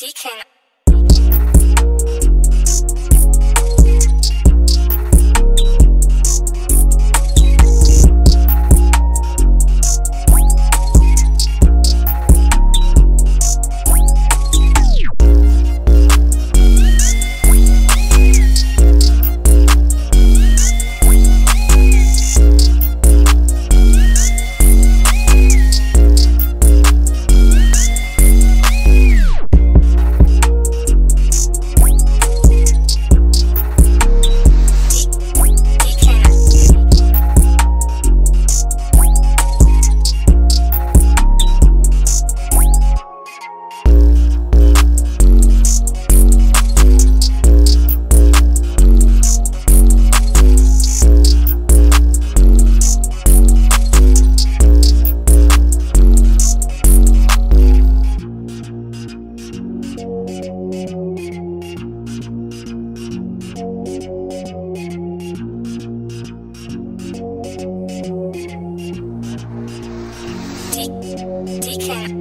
DKanee. DKanee.